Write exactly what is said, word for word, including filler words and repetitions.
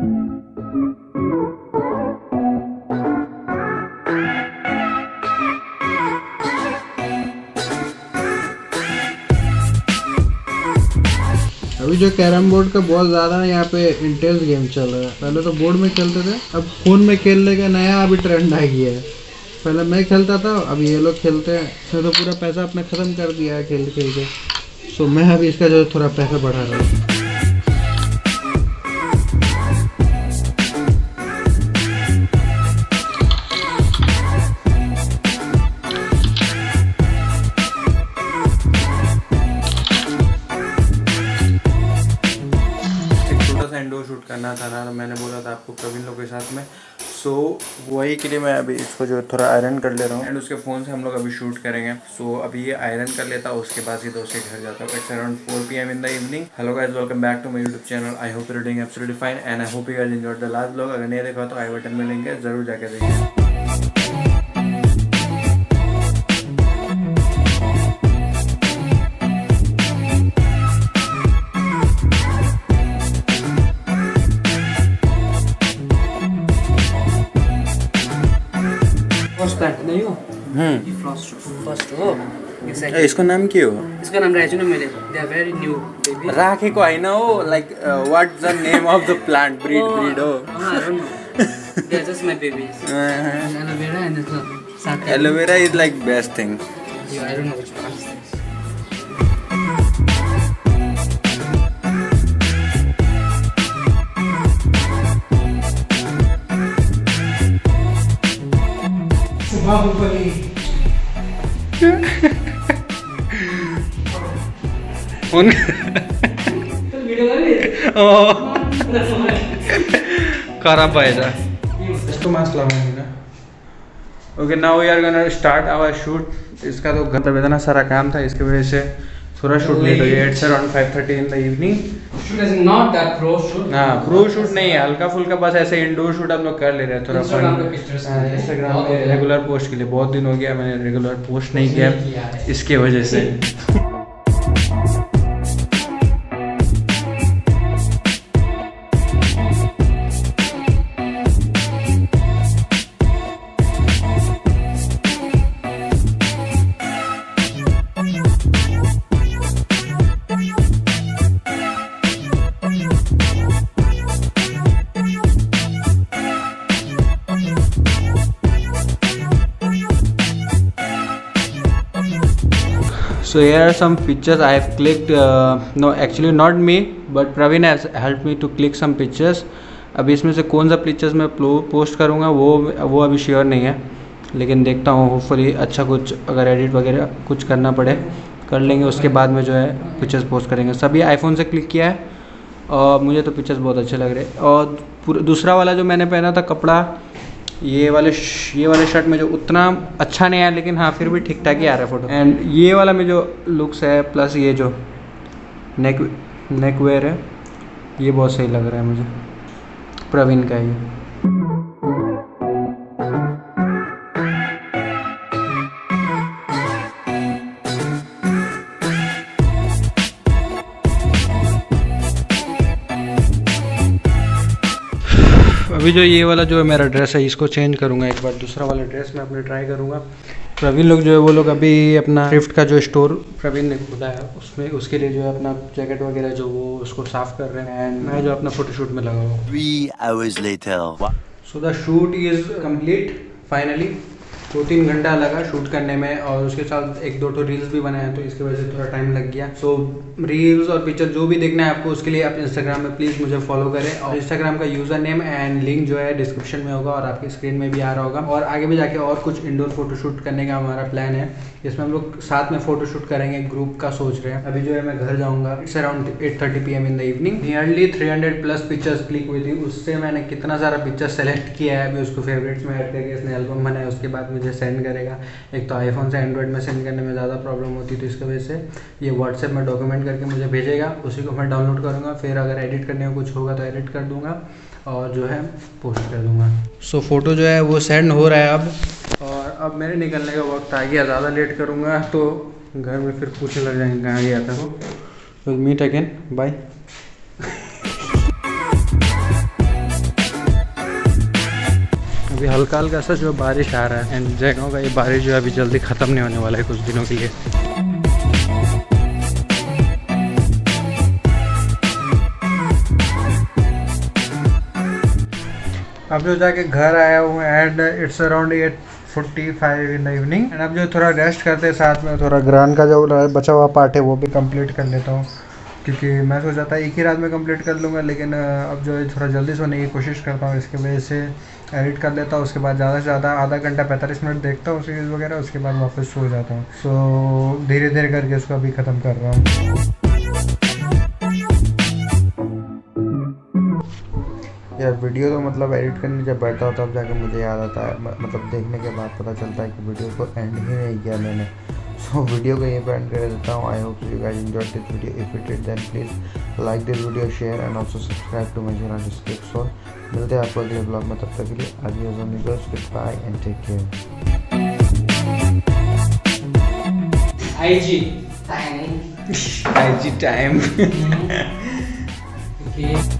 अभी जो carrom board का बहुत ज़्यादा ना यहाँ पे इंटेंस गेम चल रहा है। पहले तो बोर्ड में खेलते थे, अब फ़ोन में खेलने का नया अभी ट्रेंड आ गया है। पहले मैं खेलता था, अब ये लोग खेलते हैं। इसने तो पूरा पैसा अपना ख़त्म कर दिया है खेल खेल के। सो मैं अभी इसका जो थोड़ा पैसा बढ़ा रहा हूँ। इंडो शूट करना था ना, मैंने बोला था आपको प्रवीण लोग के साथ में, सो so, वही के लिए मैं अभी इसको जो थोड़ा आयरन कर ले रहा हूँ एंड उसके फ़ोन से हम लोग अभी शूट करेंगे। सो so, अभी ये आयरन कर लेता हूँ, उसके बाद ही दोस्त के घर जाता हूँ। It's around four P M in the evening. Hello guys, welcome back to my YouTube channel. I hope you doing absolutely fine and I hope you guys enjoyed the last vlog. अगर नहीं देखा तो आई button में link है, जरूर जाके देखिए। नहीं हो हम्म फर्स्ट फर्स्ट हो ये इसको नाम क्या हो? इसका नाम राजू ने मिले। They are very new baby. Rakhi को I know like what is the name of the plant breed Pedo. I don't know. They're just my babies. Aloe vera and this one. Aloe vera is like best thing. Yeah, I don't know which one. One. Oh. खराब पाएगा इसको mask लगाएंगे। Okay, now we are gonna start our shoot. इसका तो मतलब इतना सारा काम था, इसकी वजह से थोड़ा शूट लेट हो गया। It's around five thirty in the evening. Shoot is not that pro shoot. हां, प्रो शूट नहीं है, हल्का फुल्का बस ऐसे इंडोर शूट हम लोग कर ले रहे हैं थोड़ा फन। इंस्टाग्राम पे रेगुलर पोस्ट के लिए बहुत दिन हो गया मैंने रेगुलर पोस्ट नहीं किया, इसके वजह से। So here are some pictures I have clicked. Uh, no, actually not me, but Praveen has helped me to click some pictures. अब इसमें से कौन सा पिक्चर्स मैं पोस्ट करूँगा वो वो अभी श्योर नहीं है, लेकिन देखता हूँ। होपफुली अच्छा कुछ अगर एडिट वगैरह कुछ करना पड़े कर लेंगे, उसके बाद में जो है पिक्चर्स पोस्ट करेंगे। सभी आईफोन से क्लिक किया है और मुझे तो पिक्चर्स बहुत अच्छे लग रहे हैं। और दूसरा वाला जो मैंने पहना था कपड़ा, ये वाले ये वाले शर्ट में जो उतना अच्छा नहीं आया, लेकिन हाँ फिर भी ठीक ठाक ही आ रहा है फोटो। एंड ये वाला में जो लुक्स है प्लस ये जो नेक नेक वेयर है, ये बहुत सही लग रहा है मुझे। प्रवीण का ये अभी जो ये वाला जो है मेरा ड्रेस है, इसको चेंज करूँगा एक बार। दूसरा वाला ड्रेस मैं अपने ट्राई करूँगा। प्रवीण लोग जो है वो लोग अभी अपना थ्रिफ्ट का जो स्टोर प्रवीण ने खोला है उसमें उसके लिए जो है अपना जैकेट वगैरह जो वो उसको साफ कर रहे हैं एंड मैं जो अपना फोटोशूट में लगा हुआ। Three hours later so the shoot is complete finally. दो तीन घंटा लगा शूट करने में और उसके साथ एक दो तो रील्स भी बनाए हैं, तो इसकी वजह से थोड़ा टाइम लग गया। सो so, रील्स और पिक्चर जो भी देखना है आपको, उसके लिए आप इंस्टाग्राम में प्लीज़ मुझे फॉलो करें। और इंस्टाग्राम का यूज़र नेम एंड लिंक जो है डिस्क्रिप्शन में होगा और आपकी स्क्रीन में भी आ रहा होगा। और आगे भी जाके और कुछ इंडोर फोटोशूट करने का हमारा प्लान है, जिसमें हम लोग साथ में फोटोशूट करेंगे, ग्रुप का सोच रहे हैं। अभी जो है मैं घर जाऊँगा। It's around eight thirty P M in the evening. Nearly three hundred plus pictures click हुई थी, उससे मैंने कितना सारा पिक्चर सेलेक्ट किया है। अभी उसको फेवरेट्स में ऐड करके इसने एल्बम बनाया, उसके बाद मुझे सेंड करेगा। एक तो आईफोन से एंड्रॉइड में सेंड करने में ज़्यादा प्रॉब्लम होती है, तो इसकी वजह से ये व्हाट्सएप में डॉक्यूमेंट करके मुझे भेजेगा, उसी को मैं डाउनलोड करूँगा। फिर अगर एडिट करने को कुछ होगा तो एडिट कर दूँगा और जो है पोस्ट कर दूँगा। सो फोटो जो है वो सेंड हो रहा है अब, और अब मेरे निकलने का वक्त आ गया। ज़्यादा लेट करूँगा तो घर में फिर पूछने लग जाएंगे कहाँ गया था। Will meet again, bye. अभी हल्का हल्का सा जो बारिश आ रहा है एंड जगहों का ये बारिश जो है अभी जल्दी ख़त्म नहीं होने वाला है कुछ दिनों के लिए। अब जो जाके घर आया हूँ and it's around eight forty five in the evening and अब जो थोड़ा रेस्ट करते हैं, साथ में थोड़ा ग्रान का जो बचा हुआ पार्ट है वो भी कंप्लीट कर लेता हूँ, क्योंकि मैं सोचा था एक ही रात में कंप्लीट कर लूँगा, लेकिन अब जो है थोड़ा जल्दी सोने की कोशिश करता हूँ। इसकी वजह से एडिट कर लेता हूँ, उसके बाद ज़्यादा से ज़्यादा आधा घंटा पैंतालीस मिनट देखता हूँ सीरीज़ वगैरह, उसके बाद वापस सो जाता हूँ। सो धीरे धीरे करके इसको अभी ख़त्म कर रहा हूँ यार। वीडियो तो मतलब एडिट करने जब बैठता हूँ तब जाके मुझे याद आता है, मतलब देखने के बाद पता चलता है कि वीडियो को एंड ही नहीं किया मैंने। सो so, वीडियो को यहीं पर एंड कर देता हूँ। I hope you guys enjoyed this video. If you did then please like this video, share and also subscribe to my channel डिस्क्रिप्स। और मिलते हैं आपको अगले ब्लॉग में, तब तक के लिए adios amigos, bye and take care. IG time IG time.